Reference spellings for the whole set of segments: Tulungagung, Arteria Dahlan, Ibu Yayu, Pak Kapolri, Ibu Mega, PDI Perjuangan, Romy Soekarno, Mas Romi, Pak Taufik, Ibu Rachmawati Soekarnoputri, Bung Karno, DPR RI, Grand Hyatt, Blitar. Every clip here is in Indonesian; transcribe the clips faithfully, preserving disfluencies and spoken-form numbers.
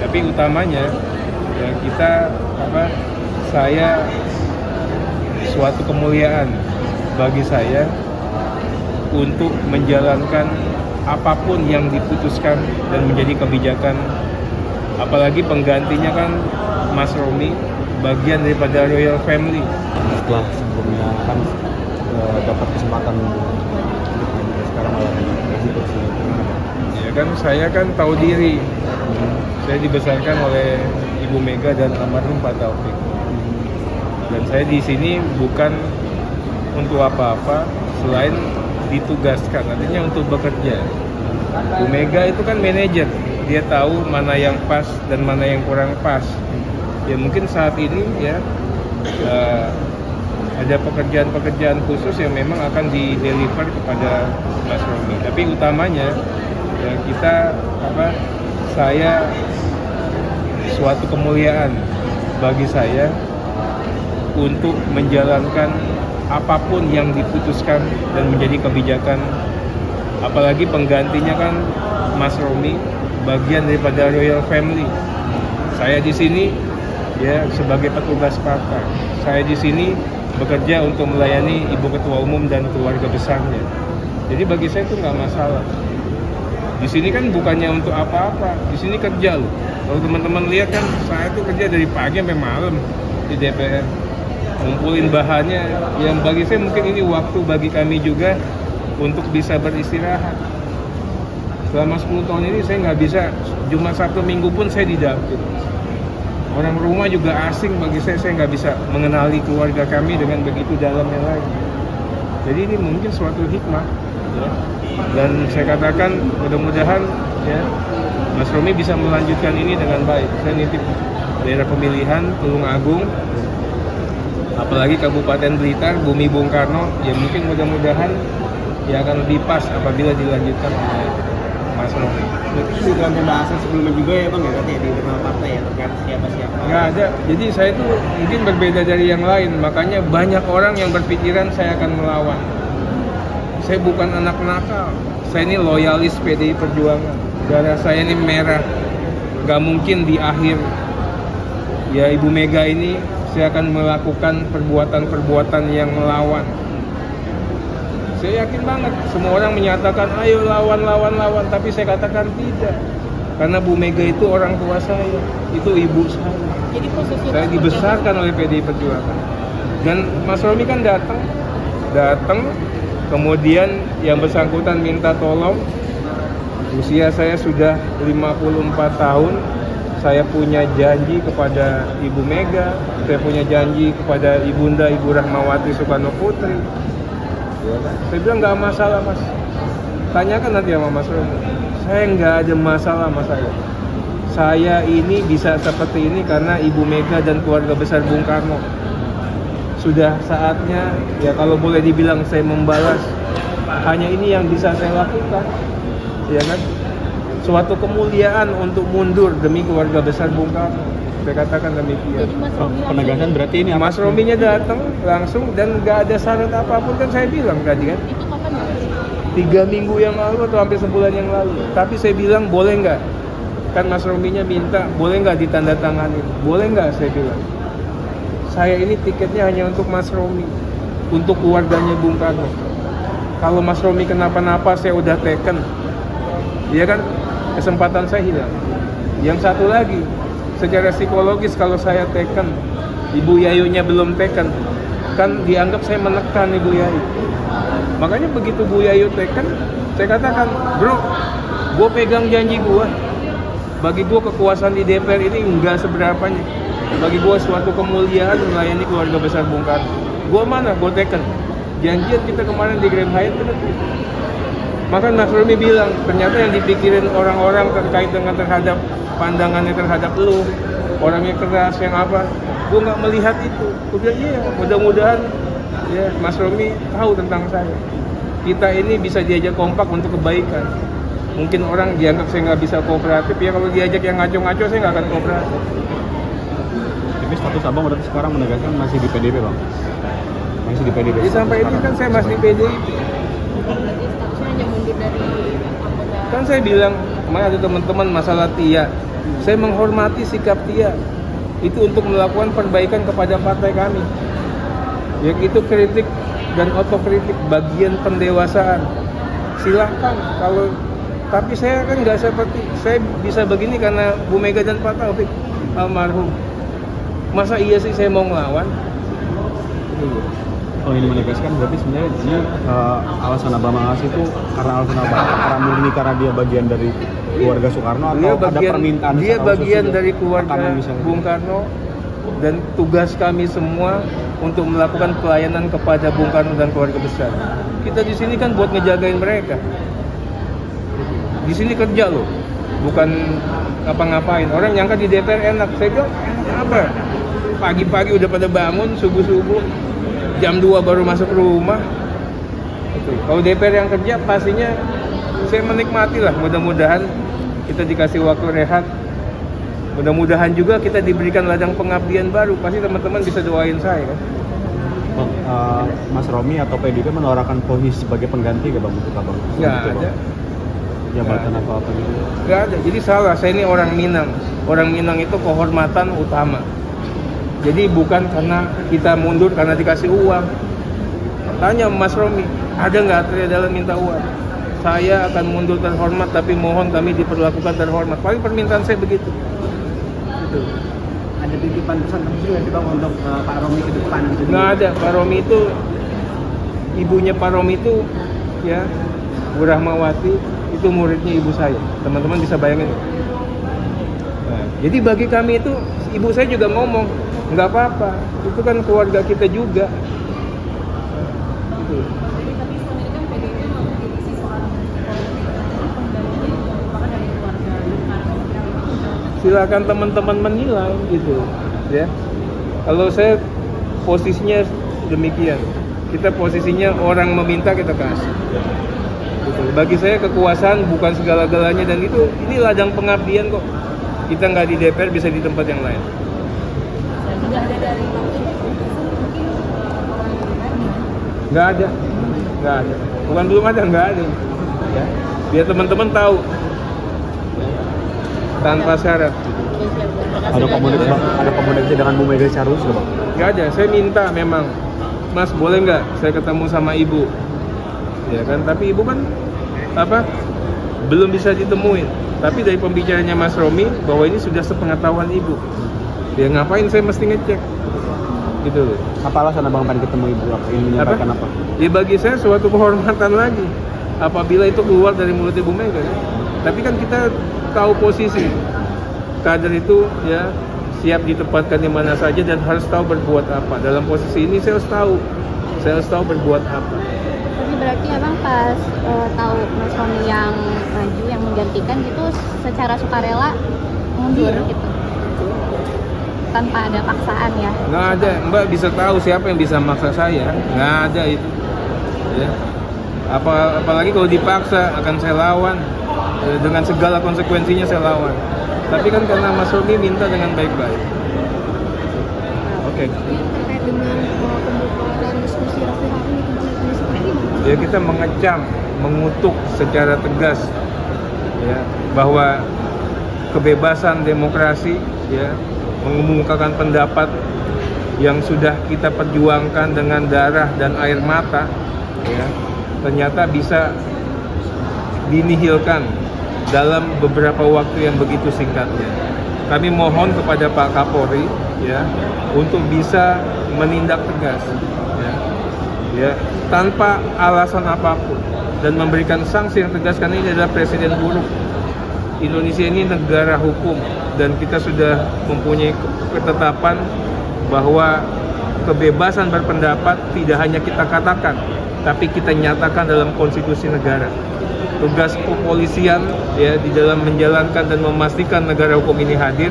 Tapi utamanya ya kita apa saya suatu kemuliaan bagi saya untuk menjalankan apapun yang diputuskan dan menjadi kebijakan, apalagi penggantinya kan Mas Romi, bagian daripada Royal Family. Setelah sebelumnya kan e, dapat kesempatan sekarang malah ya kan, saya kan tahu diri. Saya dibesarkan oleh Ibu Mega dan almarhum Pak Taufik. Dan saya di sini bukan untuk apa-apa selain ditugaskan, artinya untuk bekerja. Ibu Mega itu kan manajer, dia tahu mana yang pas dan mana yang kurang pas. Ya mungkin saat ini ya uh, ada pekerjaan-pekerjaan khusus yang memang akan di-deliver kepada Mas Romi. Tapi utamanya ya kita apa saya suatu kemuliaan bagi saya untuk menjalankan apapun yang diputuskan dan menjadi kebijakan, apalagi penggantinya kan Mas Romi, bagian daripada Royal Family. Saya di sini ya sebagai petugas partai. Saya di sini bekerja untuk melayani Ibu Ketua Umum dan keluarga besarnya. Jadi bagi saya itu nggak masalah. Di sini kan bukannya untuk apa-apa. Di sini kerja loh. Kalau teman-teman lihat kan saya itu kerja dari pagi sampai malam di D P R. Ngumpulin bahannya, yang bagi saya mungkin ini waktu bagi kami juga untuk bisa beristirahat. Selama sepuluh tahun ini saya nggak bisa, cuma satu minggu pun saya di dapur. Orang rumah juga asing bagi saya, saya nggak bisa mengenali keluarga kami dengan begitu dalamnya lagi. Jadi ini mungkin suatu hikmah ya. Dan saya katakan mudah-mudahan ya Mas Romi bisa melanjutkan ini dengan baik. Saya nitip daerah pemilihan Tulungagung, apalagi Kabupaten Blitar, bumi Bung Karno, ya mungkin mudah-mudahan ya akan lebih pas apabila dilanjutkan oleh Mas Romi. Itu dalam pembahasan sebelumnya juga ya Bang, ya berarti di internal partai ya terkait siapa-siapa? Nggak ada, jadi saya tuh mungkin berbeda dari yang lain, makanya banyak orang yang berpikiran saya akan melawan. Saya bukan anak nakal, saya ini loyalis P D I Perjuangan, darah saya ini merah, nggak mungkin di akhir ya Ibu Mega ini saya akan melakukan perbuatan-perbuatan yang melawan. Saya yakin banget, semua orang menyatakan ayo lawan, lawan, lawan. Tapi saya katakan tidak, karena Bu Mega itu orang tua saya, itu ibu saya. Jadi saya dibesarkan oleh P D I Perjuangan. Dan Mas Romi kan datang, datang, kemudian yang bersangkutan minta tolong. Usia saya sudah lima puluh empat tahun. Saya punya janji kepada Ibu Mega, saya punya janji kepada Ibunda Ibu Rachmawati Soekarnoputri. Ya, saya bilang nggak masalah Mas. Tanyakan nanti sama Mas Romi. Saya nggak ada masalah Mas saya. Saya ini bisa seperti ini karena Ibu Mega dan keluarga besar Bung Karno. Sudah saatnya ya kalau boleh dibilang saya membalas. Hanya ini yang bisa saya lakukan. Ya kan? Suatu kemuliaan untuk mundur demi keluarga besar Bung Karno. Saya katakan demikian. Jadi Mas Romi penegasan berarti ini Mas Rominya datang langsung dan nggak ada syarat apapun kan saya bilang tadi kan. Itu kapan ya? Tiga minggu yang lalu atau hampir sebulan yang lalu. Tapi saya bilang boleh nggak? Kan Mas Rominya minta boleh nggak ditandatangani? Boleh nggak saya bilang? Saya ini tiketnya hanya untuk Mas Romi, untuk keluarganya Bung Karno. Kalau Mas Romi kenapa-napa saya udah teken. Iya kan? Kesempatan saya hilang. Yang satu lagi, secara psikologis kalau saya teken, Ibu Yayunya belum teken, kan dianggap saya menekan Ibu Yayu. Makanya begitu Bu Yayu teken, saya katakan, bro, gue pegang janji gue. Bagi gue kekuasaan di D P R ini enggak seberapanya. Bagi gue suatu kemuliaan melayani keluarga besar Bung Karno. Gue mana? Gue teken. Janjian kita kemarin di Grand Hyatt benar. Maka Mas Romi bilang, ternyata yang dipikirin orang-orang terkait dengan terhadap pandangannya terhadap lu, orangnya keras, yang apa, gue nggak melihat itu. Gue bilang, iya, mudah-mudahan ya, Mas Romi tahu tentang saya. Kita ini bisa diajak kompak untuk kebaikan. Mungkin orang dianggap saya nggak bisa kooperatif, ya kalau diajak yang ngaco-ngaco, saya nggak akan kooperatif. Tapi status abang udah sekarang menegaskan masih di P D I P, Bang? Masih di P D I P? Jadi sampai ini kan saya masih di P D I P. Kan saya bilang kemarin ada teman-teman masalah Tia. Saya menghormati sikap Tia. Itu untuk melakukan perbaikan kepada partai kami. Ya, itu kritik dan otokritik bagian pendewasaan. Silahkan kalau, tapi saya kan nggak seperti, saya bisa begini karena Bu Mega dan Pak Taufik almarhum. Masa iya sih saya mau ngelawan? Kalau ini menegaskan berarti sebenarnya dia, uh, alasan Abah Mangas itu karena alasan Abah karena murni karena dia bagian dari keluarga Soekarno atau dia bagian, ada permintaan dia bagian dari keluarga Bung Karno dan tugas kami semua untuk melakukan pelayanan kepada Bung Karno dan keluarga besar. Kita di sini kan buat ngejagain mereka. Di sini kerja loh, bukan ngapa-ngapain. Orang nyangka di D P R enak, saya bilang enak apa? Pagi-pagi udah pada bangun, subuh-subuh. jam dua baru masuk rumah. Kalau D P R yang kerja pastinya saya menikmati lah. Mudah-mudahan kita dikasih waktu rehat. Mudah-mudahan juga kita diberikan ladang pengabdian baru. Pasti teman-teman bisa doain saya. Bang, uh, Mas Romi atau P D I P menawarkan posisi sebagai pengganti gak Bang untuk Abang? Gak ada. Jabatan apa-apa gitu? Gak ada. Jadi salah. Saya ini orang Minang. Orang Minang itu kehormatan utama. Jadi bukan karena kita mundur karena dikasih uang. Tanya Mas Romi, ada nggak Arteria Dahlan minta uang? Saya akan mundur terhormat, tapi mohon kami diperlakukan terhormat. Paling permintaan saya begitu. Gitu. Ada titipan pesan tertentu yang dibawa untuk uh, Pak Romi ke depan? Nggak ada. Pak Romi itu, ibunya Pak Romi itu, ya, Bu Rachmawati itu muridnya ibu saya. Teman-teman bisa bayangin. Nah, jadi bagi kami itu, ibu saya juga ngomong. Nggak apa-apa, itu kan keluarga kita juga. Gitu. Silakan teman-teman menilai gitu, ya. Kalau saya posisinya demikian, kita posisinya orang meminta kita kasih. Gitu. Bagi saya kekuasaan bukan segala-galanya dan itu ini ladang pengabdian kok. Kita nggak di D P R bisa di tempat yang lain. Nggak ada dari nggak ada nggak ada bukan belum ada nggak ada ya. Biar teman-teman tahu tanpa syarat ada komunikasi ada komunikasi dengan Bu Mega secara khusus Bang? Nggak ada, saya minta memang Mas boleh nggak saya ketemu sama Ibu ya kan, tapi Ibu kan apa belum bisa ditemuin, tapi dari pembicaranya Mas Romi bahwa ini sudah sepengetahuan Ibu. Ya ngapain saya mesti ngecek gitu loh. Apa alasan Abang pengen ketemu Ibu? Apa ini menyampaikan apa? Ya bagi saya suatu kehormatan lagi apabila itu keluar dari mulut Ibu Mega ya. Tapi kan kita tahu posisi kader itu ya siap ditempatkan di mana saja dan harus tahu berbuat apa. Dalam posisi ini saya harus tahu saya harus tahu berbuat apa. Jadi berarti Abang pas uh, tahu Mas Romi yang maju yang menggantikan gitu secara sukarela mundur ya. Gitu tanpa ada paksaan ya? Nggak ada, Mbak bisa tahu siapa yang bisa maksa saya, nggak ada itu ya. Apa, apalagi kalau dipaksa akan saya lawan dengan segala konsekuensinya saya lawan, tapi kan karena Mas Romi minta dengan baik-baik. Oke. Okay. Ya kita mengecam, mengutuk secara tegas ya bahwa kebebasan demokrasi ya mengemukakan pendapat yang sudah kita perjuangkan dengan darah dan air mata ya, ternyata bisa dinihilkan dalam beberapa waktu yang begitu singkatnya. Kami mohon kepada Pak Kapolri ya untuk bisa menindak tegas ya, ya tanpa alasan apapun dan memberikan sanksi yang tegas karena ini adalah presiden buruk. Indonesia ini negara hukum dan kita sudah mempunyai ketetapan bahwa kebebasan berpendapat tidak hanya kita katakan, tapi kita nyatakan dalam konstitusi negara. Tugas kepolisian ya di dalam menjalankan dan memastikan negara hukum ini hadir.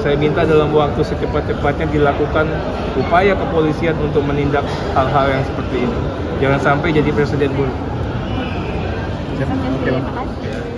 Saya minta dalam waktu secepat-cepatnya dilakukan upaya kepolisian untuk menindak hal-hal yang seperti ini. Jangan sampai jadi presiden buruk. Oke.